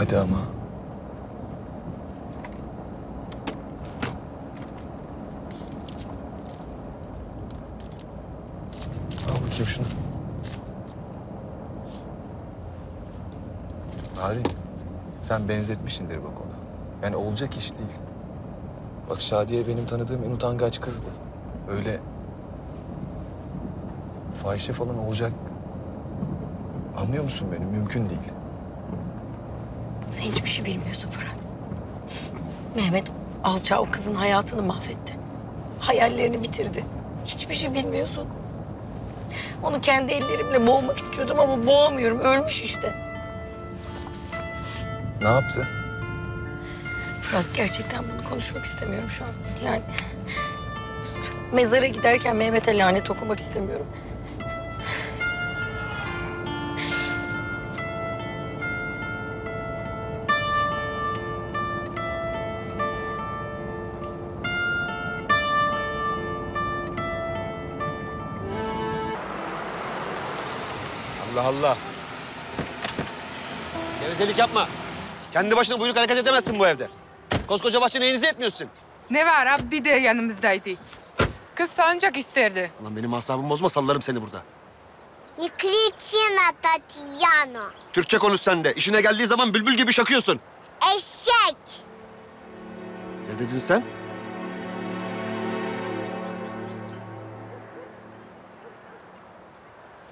Hadi ama. Al bakayım şunu. Narin, sen benzetmişsindir bak ona. Yani olacak iş değil. Bak Şadiye benim tanıdığım en utangaç kızdı. Öyle fahişe falan olacak. Anlıyor musun beni? Mümkün değil. Sen hiçbir şey bilmiyorsun Fırat. Mehmet alçağı o kızın hayatını mahvetti. Hayallerini bitirdi. Hiçbir şey bilmiyorsun. Onu kendi ellerimle boğmak istiyordum ama boğamıyorum. Ölmüş işte. Ne yaptı? Fırat gerçekten bunu konuşmak istemiyorum şu an. Yani mezara giderken Mehmet'e lanet okumak istemiyorum. Allah Allah. Gevezelik yapma. Kendi başına buyruk hareket edemezsin bu evde. Koskoca bahçe neyinizi etmiyorsun? Ne var? Abdi de yanımızdaydı. Kız salıncak isterdi. Ulan benim asabımı bozma, sallarım seni burada. Nikriçina Tatiana. Türkçe konuş sen de. İşine geldiği zaman bülbül gibi şakıyorsun. Eşek. Ne dedin sen?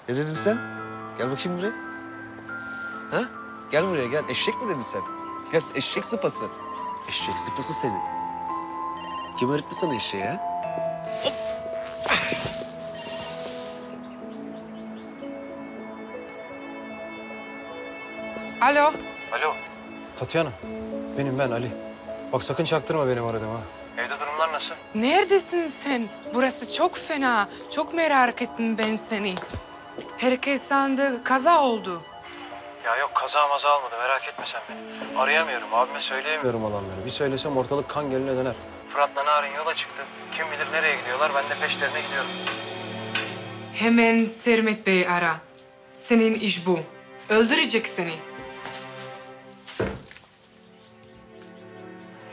Ne dedin sen? Gel bakayım buraya. Ha? Gel buraya gel. Eşek mi dedin sen? Gel eşek sıpası. Eşek sıpası senin. Kim öğretti sana eşeği ha? Alo. Alo. Tatiana. Benim ben Ali. Bak sakın çaktırma benim aradım ha. Evde durumlar nasıl? Neredesin sen? Burası çok fena. Çok merak ettim ben seni. Herkes sandı kaza oldu. Ya yok kaza maza almadı merak etme sen beni. Arayamıyorum abime söyleyemiyorum alanları. Bir söylesem ortalık kan geline döner. Fırat'la Narin yola çıktı. Kim bilir nereye gidiyorlar ben de peşlerine gidiyorum. Hemen Sermet Bey'i ara. Senin iş bu. Öldürecek seni.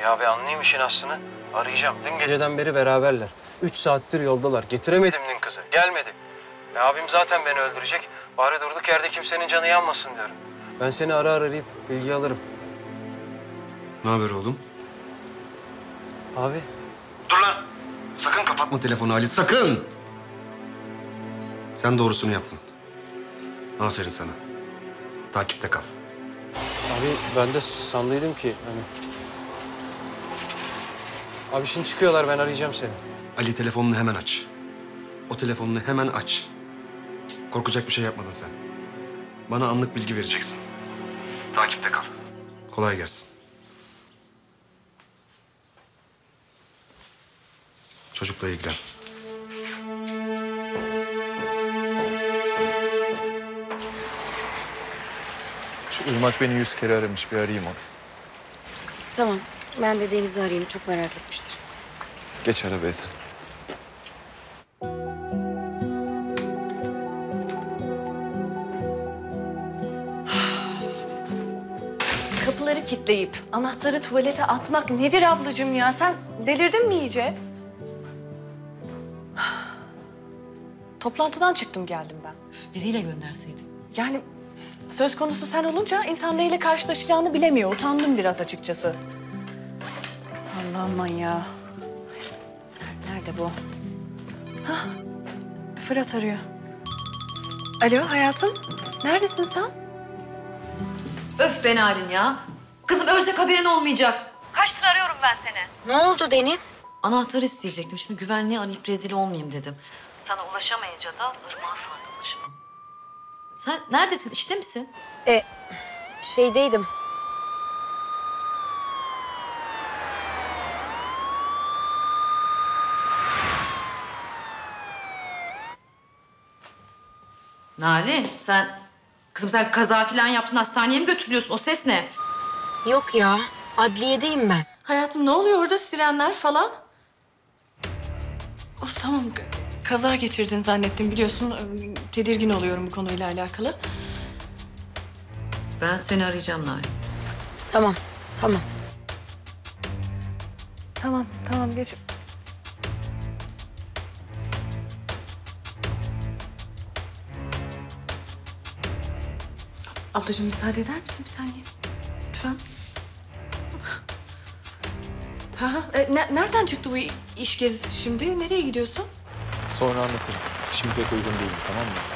Ya be anlayayım işin aslını. Arayacağım. Dün geceden beri beraberler. 3 saattir yoldalar. Getiremedim dün kızı. Gelmedi. Abim zaten beni öldürecek. Bari durduk yerde kimsenin canı yanmasın diyorum. Ben seni ara ara arayıp bilgi alırım. Ne haber oğlum? Abi. Dur lan. Sakın kapatma telefonu Ali. Sakın. Sen doğrusunu yaptın. Aferin sana. Takipte kal. Abi ben de sandıydım ki hani. Abi şimdi çıkıyorlar ben arayacağım seni. Ali telefonunu hemen aç. O telefonunu hemen aç. Korkacak bir şey yapmadın sen. Bana anlık bilgi vereceksin. Takipte kal. Kolay gelsin. Çocukla ilgilen. Şu Irmak beni 100 kere aramış. Bir arayayım onu. Tamam. Ben de Deniz'i arayayım. Çok merak etmiştir. Geç arabaya sen. Kapıları kilitleyip anahtarı tuvalete atmak nedir ablacığım ya? Sen delirdin mi iyice? Toplantıdan çıktım geldim ben. Biriyle gönderseydim. Yani söz konusu sen olunca insan neyle karşılaşacağını bilemiyor. Utandım biraz açıkçası. Allah aman ya. Nerede bu? Hah. Fırat arıyor. Alo hayatım. Neredesin sen? Öf be Narin ya. Kızım ölsek haberin olmayacak. Kaçtır arıyorum ben seni. Ne oldu Deniz? Anahtar isteyecektim. Şimdi güvenliği arayıp rezil olmayayım dedim. Sana ulaşamayınca da Irmak'a sardım başıma. Sen neredesin? İşte misin? Şeydeydim. Narin sen... Kızım sen kaza falan yaptın, hastaneye mi götürüyorsun? O ses ne? Yok ya, adliyedeyim ben. Hayatım ne oluyor orada? Sirenler falan. Of tamam, kaza geçirdin zannettim biliyorsun. Tedirgin oluyorum bu konuyla alakalı. Ben seni arayacağım Narin. Tamam. Tamam, geç. Ablacığım müsaade eder misin bir saniye? Lütfen. Nereden çıktı bu iş gezisi şimdi? Nereye gidiyorsun? Sonra anlatırım. Şimdi pek uygun değilim, tamam mı? Tamam.